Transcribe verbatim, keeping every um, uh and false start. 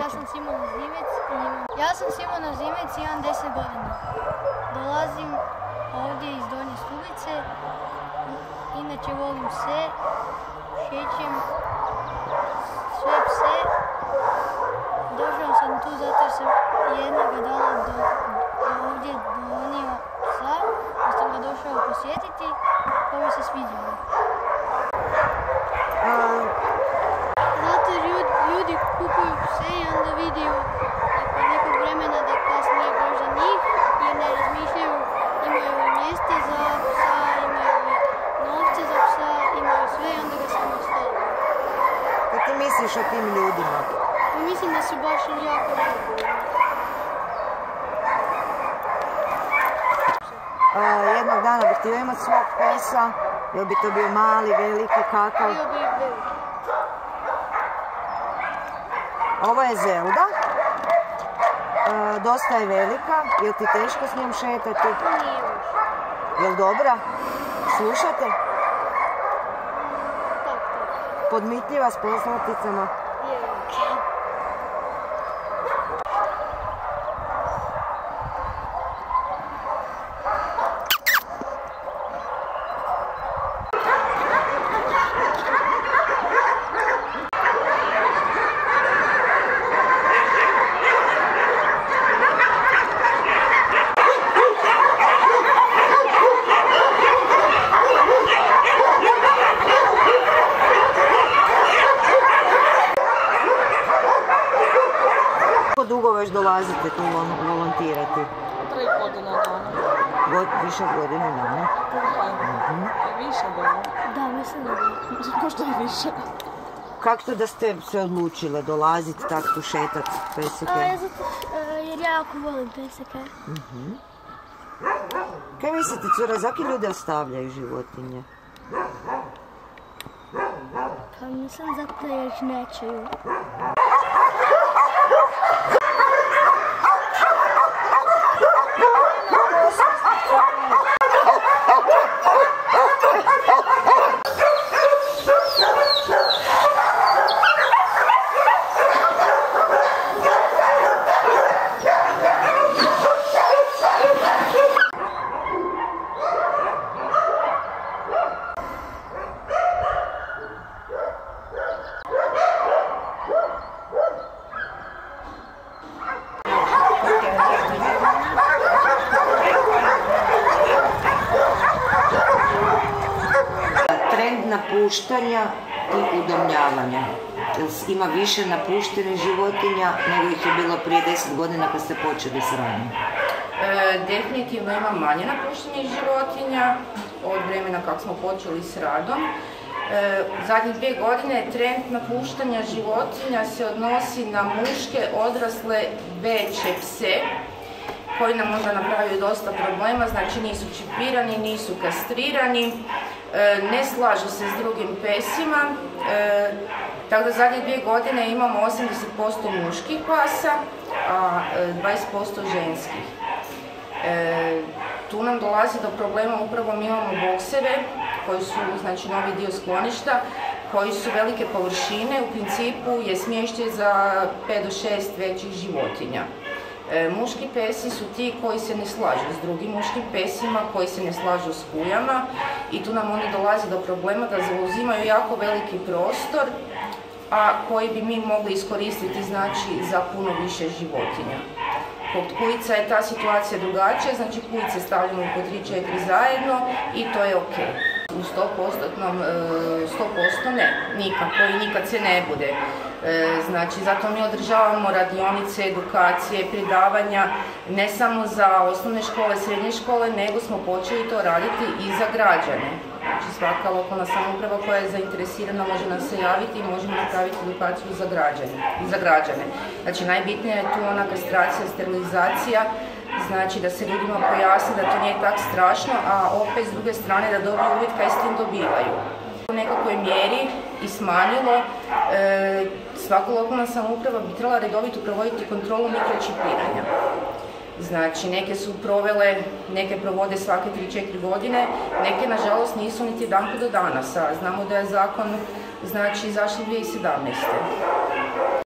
Ja sam Simon Ozimec. Ja sam Simon Ozimec i imam deset godina. Dolazim ovdje iz Donje Skublice. Inače volim pse, šećem sve pse. Došao sam tu zato jer sam jednoga dana do, do ovdje donio psa, jer sam ga došao posjetiti, pa mi se sviđalo. Kupuju pse i onda vidiju nakon nekog vremena da pas nije baš za njih i ne razmišljaju, imaju mjesta za psa, imaju novce za psa, imaju sve i onda ga samo ostavljaju. Kako ti misliš o tim ljudima? Mislim da su baš jako dobri. Jednog dana bi htio imati svog psa, jel bi to bio mali, veliki, kakav? Bio bi veliki. Ovo je Zelda, e, dosta je velika, je ti teško s njom šetati? Nije još. Je li dobra? Slušate? Mm, tak, tak. Podmitljiva s poslovnicama? Je, ok. Dugo već dolazite tu volontirati? Tri godine dana. Više godine dana? Da. Više dana? Da, mislim da je. Možda je više. Kako to da ste se odlučile dolaziti tako tu šetati peseke? Jer ja jako volim peseke. Kaj mislite, cura, zaki ljude ostavljaju životinje? Pa mislim zato da još nećeju. Napuštanja i udomljavanja. Ima više napuštenih životinja nego ih je bilo prije deset godina kad ste počeli s ranim. E, definitivno ima manje napuštenih životinja od vremena kako smo počeli s radom. E, zadnjih dvije godine trend napuštanja životinja se odnosi na muške, odrasle, veće pse koji nam onda napravio dosta problema, znači nisu čipirani, nisu kastrirani, ne slažu se s drugim pesima, tako da zadnje dvije godine imamo osamdeset posto muških pasa, a dvadeset posto ženskih. Tu nam dolazi do problema, upravo mi imamo bokseve, koji su znači novi dio skloništa, koji su velike površine, u principu je smještaj za pet do šest većih životinja. Muški pesi su ti koji se ne slažu s drugim muškim pesima, koji se ne slažu s kujama i tu nam oni dolaze do problema da zauzimaju jako veliki prostor, a koji bi mi mogli iskoristiti znači za puno više životinja. Kod kujica je ta situacija drugačija, znači kujice stavljamo po tri četiri zajedno i to je ok. U sto posto ne, nikako i nikad se ne bude. Znači, zato mi održavamo radionice, edukacije, predavanja, ne samo za osnovne škole, srednje škole, nego smo počeli to raditi i za građane. Znači, svaka lokalna samouprava koja je zainteresirana može nam se javiti i možemo napraviti edukaciju za građane. Znači, najbitnija je tu ona kastracija, sterilizacija, znači da se ljudima pojasni da to nije tako strašno, a opet s druge strane da dobiju uvid kaj s tim dobivaju. U nekakvoj mjeri i smanjilo, e, svaka lokalna samouprava bi trebala redovito provoditi kontrolu mikročipiranja. Znači, neke su provele, neke provode svake tri četiri godine, neke nažalost nisu niti jedanput do danas, a znamo da je zakon znači izašao dvije tisuće sedamnaeste.